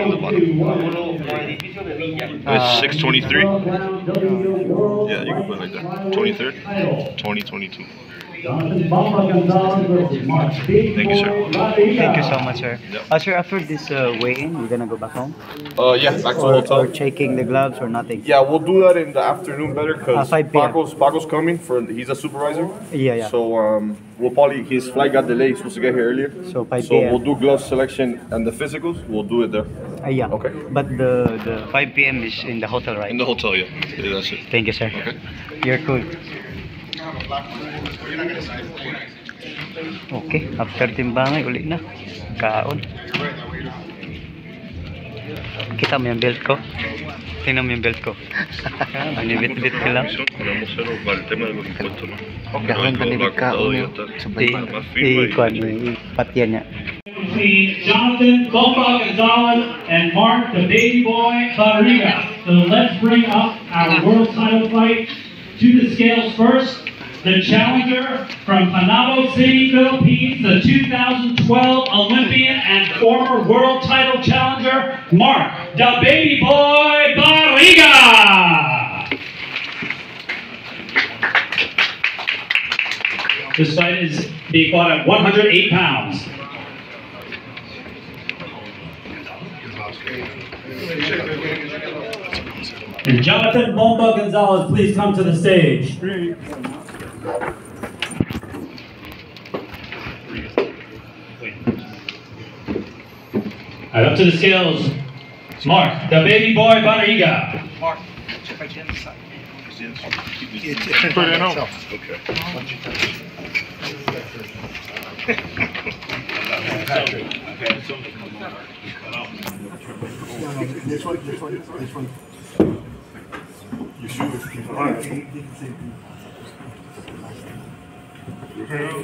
on the bottom. It's 623. Yeah, you can put it like that. 23rd, 2022. Thank you, sir. Thank you so much, sir. Yep. Sir, after this weigh-in, you're gonna go back home? Yeah, back to the hotel. Or checking the gloves or nothing? Yeah, we'll do that in the afternoon better, because Paco's coming, he's a supervisor. Yeah, yeah. So we'll probably, his flight got delayed, he's supposed to get here earlier. So, we'll do glove selection and the physicals, we'll do it there. Yeah. Okay. But the 5 p.m. is in the hotel, right? In the hotel, yeah. That's it. Thank you, sir. Okay. You're cool. Okay, after timbangay ulit na kaon. Kita mo yung belt ko? Tingnan mo yung belt ko. Manibit-bit ko lang. Dahon panibit kaon mo. Iikuan mo yung patiyan niya. Jonathan Bombo Gonzalez and Mark the Baby Boy Barriga. So let's bring up our world title fight to the scales first. The challenger from Panabo City, Philippines, the 2012 Olympian and former world title challenger, Mark the Baby Boy Barriga. This fight is being fought at 108 pounds. And Jonathan Bombo Gonzalez, please come to the stage. All right, up to the scales, Mark the Baby Boy Barriga. Mark, check my chin inside. Put it on. Okay. This one. You shoot with people. All right.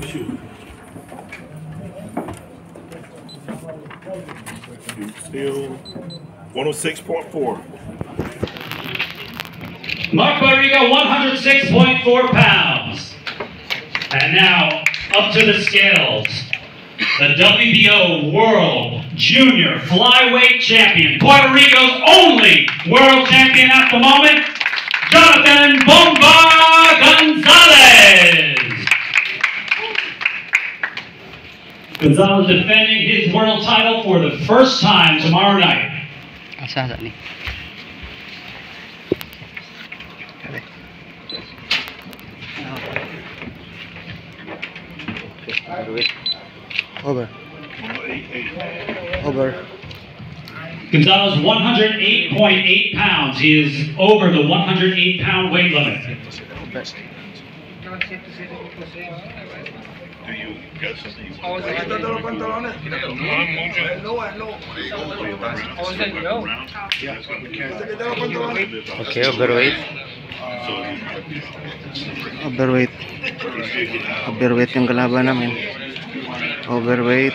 Shoot. Still 106.4. Mark Barriga, 106.4 pounds. And now up to the scales, the WBO World Junior Flyweight Champion, Puerto Rico's only world champion at the moment, Jonathan Bombo Gonzalez. Gonzalez defending his world title for the first time tomorrow night. Over. Gonzalez, 108.8 pounds. He is over the 108-pound weight limit. Do you got something you want to do? Okay, overweight. Overweight yung kalaban namin. Overweight.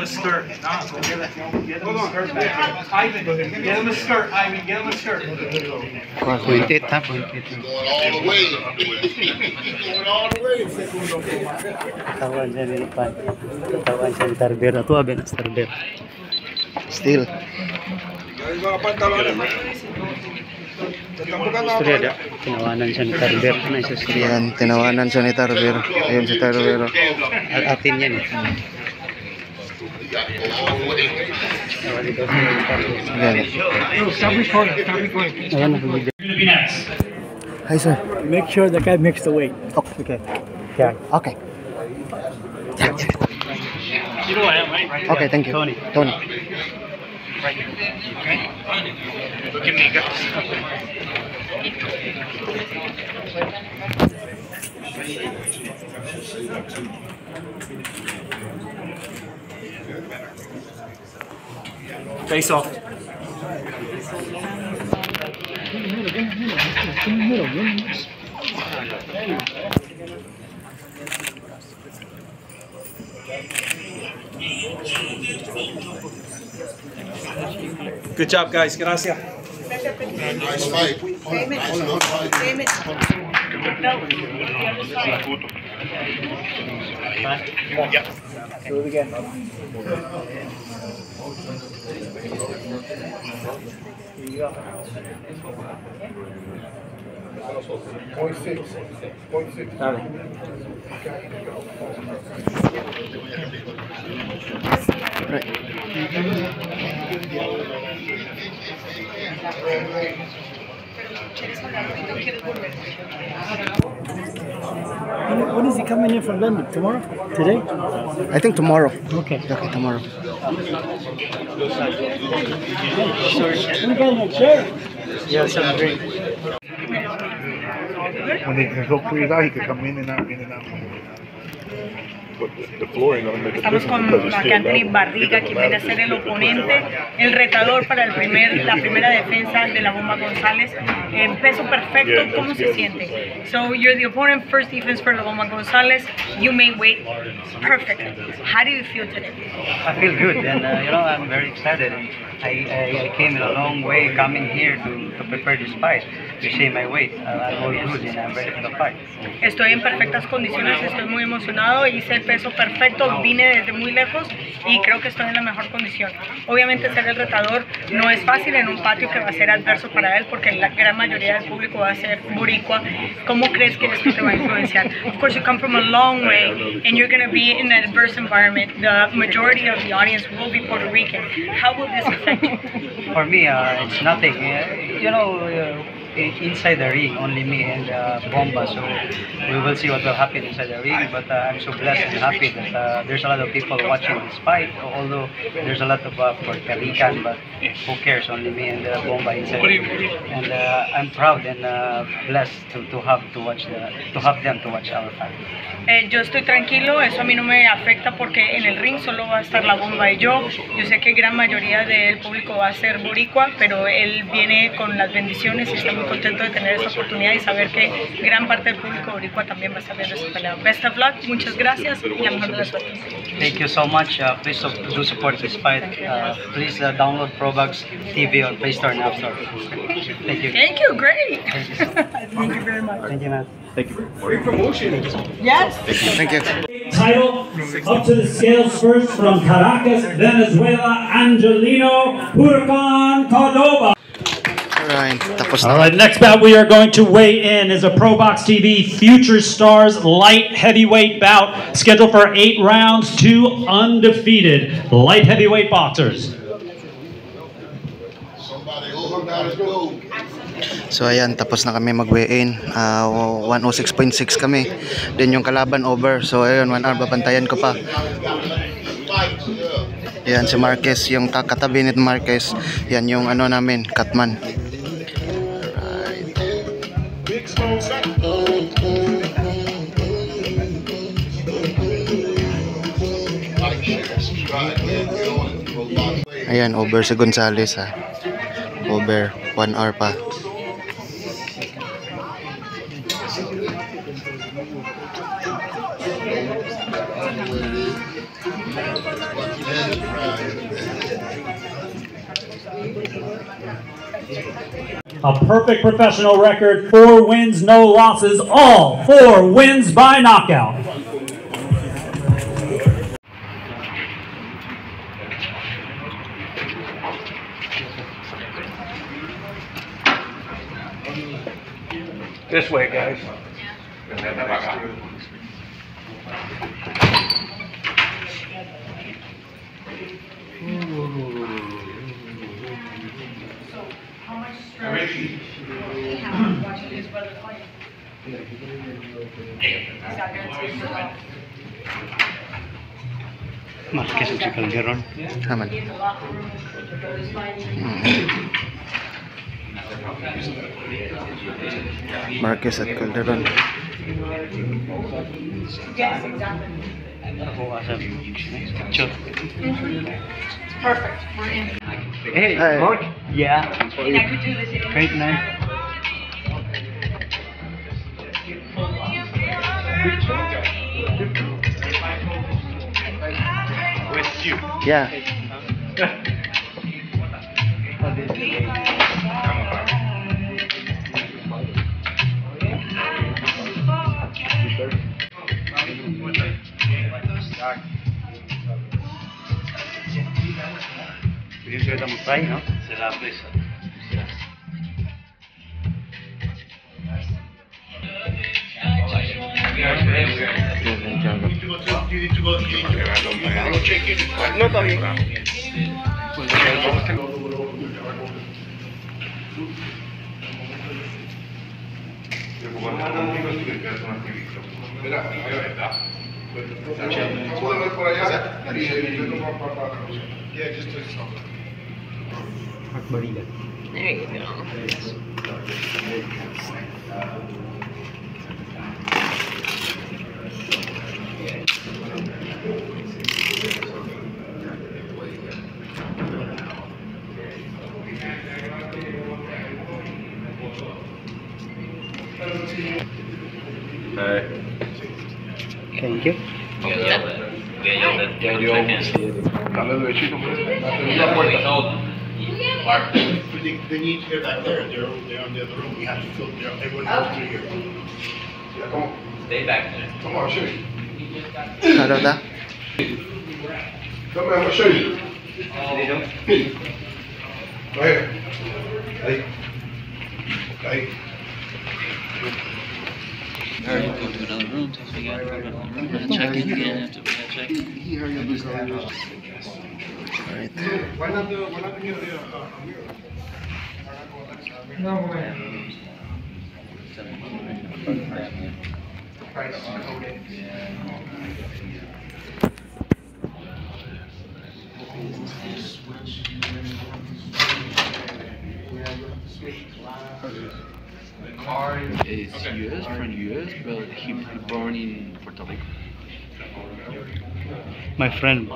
a skirt, Ivan. Still. Istri ada tinawanan sanitar bear na isusurihan tinawanan sanitar bear ayun sanitar bear atinnya nih hi sir, make sure the guy makes the weight. Okay you know I am right. Okay, thank you Tony. Right here. Okay. Look at me, guys. Face off. Good job, guys. Gracias. Nice fight. Do it again. Here you go. 0.6. 0.6. Right. When is he coming in from London? Tomorrow? Today? I think tomorrow. Okay. Okay, tomorrow. Yeah, sounds great. When he can go freeze out, he can come in and out, in and out. Estamos con Mark Anthony Barriga, quien viene a ser el oponente, el retador para la primera defensa de la Bomba González. Peso perfecto, ¿cómo se siente? So you're the opponent, first defense for la Bomba González. You made weight perfectly. How do you feel today? I feel good, and you know, I'm very excited. I came a long way coming here to prepare this fight, to save my weight. I'm all good, and I'm ready for the fight. Estoy en perfectas condiciones, estoy muy emocionado, hice el peso perfecto, vine desde muy lejos y creo que estoy en la mejor condición. Obviamente ser el retador no es fácil en un patio que va a ser adverso para él porque la gran mayoría del público va a ser boricua. ¿Cómo crees que esto te va a influenciar? Of course you come from a long way and you're going to be in an adverse environment. The majority of the audience will be Puerto Rican. How will this affect you? For me, it's nothing. You know, inside the ring, only me and Bomba, so we will see what will happen inside the ring, but I'm so blessed and happy that there's a lot of people watching this fight, although there's a lot of Puerto Rican, but who cares, only me and Bomba inside the ring, and I'm proud and blessed to have them to watch our fight. Yo estoy tranquilo, eso a mí no me afecta porque en el ring solo va a estar la Bomba y yo. Yo sé que gran mayoría del público va a ser boricua, pero él viene con las bendiciones y está muy contento de tener esta oportunidad y saber que gran parte del público boricua también va a estar viendo esta pelea. Best of luck, muchas gracias y la mejor de las suertes. Thank you so much. Please do support this fight. Please download ProBox TV on Play Store and App Store. Thank you. Thank you, great. Thank you, so Thank you very much. Thank you, man. Thank you. Free promotion. Yes. Thank you. Title up to the scales first from Caracas, Venezuela, Angelino Hurcan Cordoba. All right, next bout we are going to weigh in is a ProBox TV Future Stars light heavyweight bout scheduled for 8 rounds, 2 undefeated light heavyweight boxers. So ayan, tapos na kami mag-weigh in, 106.6 kami, then yung kalaban over, so ayan, 1 hour papantayan ko pa. Ayan si Marquez, yung kakatabi ni Marquez, yan yung ano namin, Katman. Ayan, over si Gonzalez ha. Over, 1 hour pa. A perfect professional record, 4 wins, no losses, all 4 wins by knockout. This way, guys. Marquez and Chicken Geron. Come on. Marquez at Calderon. Yes, exactly. Perfect. We're in. Hey, coach? Yeah. And I could do this in great night. With you. Yeah. No? Será presa. No, también. Yeah, just do something. There you go. Hey. Thank you. Yeah, Mark, they need to get back there. They're on the other room. We have to fill there. Everyone goes through here. Yeah, come on. Stay back there. Come on, I'll show you. I don't know. Come on, I'll show you. Go ahead. Hey. Hey. Alright, we'll go to another room. So we got to go to another room. We're going to check in again after we got checked in. Here you lose the room. Right there. Why not do a mirror? No way. The car is US, from US, but he was born in Puerto Rico. My friend.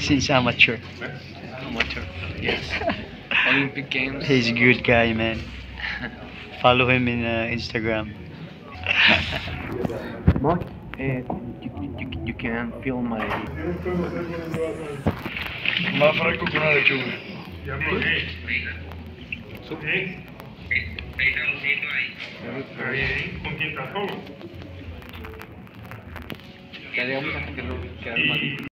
Since amateur. Amateur, yes. Olympic Games. He's a good guy, man. Follow him in Instagram. Mark, you can film my... Más fresco que una lechuga. Ya me lo dije. Ahí. ¿Con quién estás? ¿Cómo? Queríamos que lo quedara más.